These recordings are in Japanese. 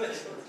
笑顔ですよ。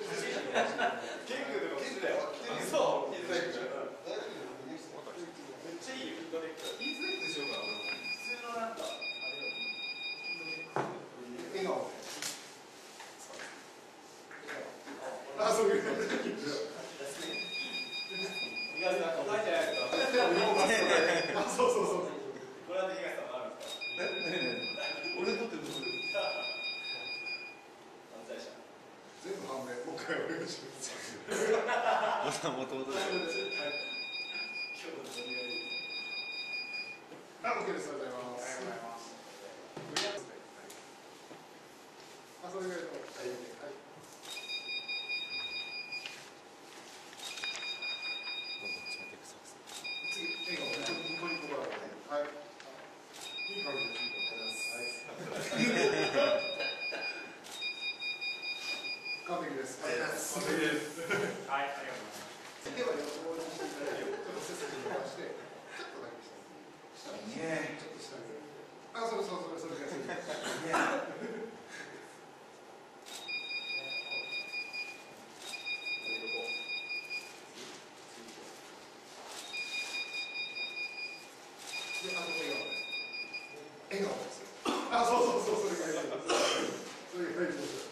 あ、そうそうそう、それがいいです。それがいいです。